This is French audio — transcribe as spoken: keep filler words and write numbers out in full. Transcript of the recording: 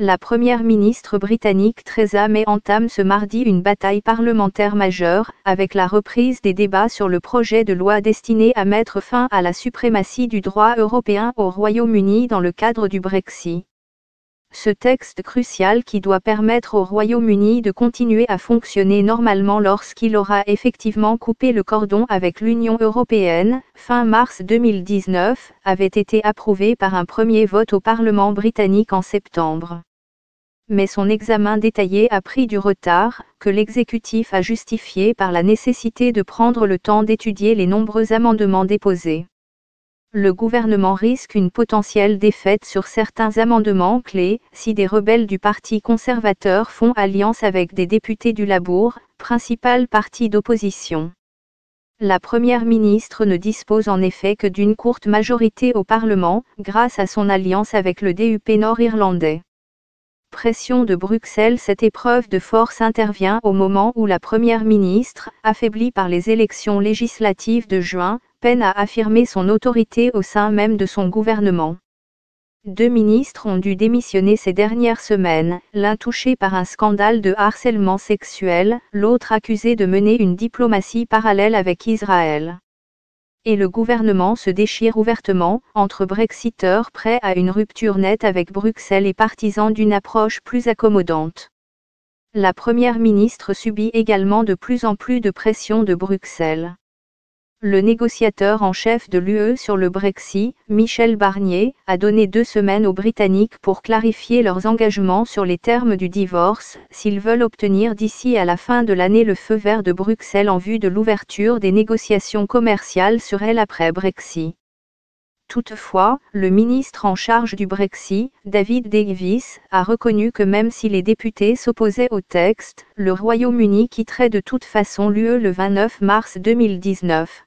La première ministre britannique Theresa May entame ce mardi une bataille parlementaire majeure, avec la reprise des débats sur le projet de loi destiné à mettre fin à la suprématie du droit européen au Royaume-Uni dans le cadre du Brexit. Ce texte crucial qui doit permettre au Royaume-Uni de continuer à fonctionner normalement lorsqu'il aura effectivement coupé le cordon avec l'Union européenne, fin mars deux mille dix-neuf, avait été approuvé par un premier vote au Parlement britannique en septembre. Mais son examen détaillé a pris du retard, que l'exécutif a justifié par la nécessité de prendre le temps d'étudier les nombreux amendements déposés. Le gouvernement risque une potentielle défaite sur certains amendements clés, si des rebelles du Parti conservateur font alliance avec des députés du Labour, principal parti d'opposition. La première ministre ne dispose en effet que d'une courte majorité au Parlement, grâce à son alliance avec le D U P nord-irlandais. Pression de Bruxelles. Cette épreuve de force intervient au moment où la première ministre, affaiblie par les élections législatives de juin, peine à affirmer son autorité au sein même de son gouvernement. Deux ministres ont dû démissionner ces dernières semaines, l'un touché par un scandale de harcèlement sexuel, l'autre accusé de mener une diplomatie parallèle avec Israël. Et le gouvernement se déchire ouvertement, entre brexiteurs prêts à une rupture nette avec Bruxelles et partisans d'une approche plus accommodante. La première ministre subit également de plus en plus de pression de Bruxelles. Le négociateur en chef de l'U E sur le Brexit, Michel Barnier, a donné deux semaines aux Britanniques pour clarifier leurs engagements sur les termes du divorce, s'ils veulent obtenir d'ici à la fin de l'année le feu vert de Bruxelles en vue de l'ouverture des négociations commerciales sur elle après Brexit. Toutefois, le ministre en charge du Brexit, David Davis, a reconnu que même si les députés s'opposaient au texte, le Royaume-Uni quitterait de toute façon l'U E le vingt-neuf mars deux mille dix-neuf.